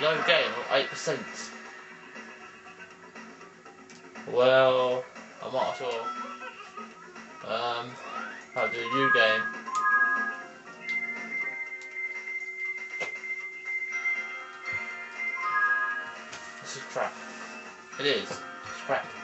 Low gain, 8%. Well, I'm not sure. I'll do a new game. This is crap. It is. It's crap.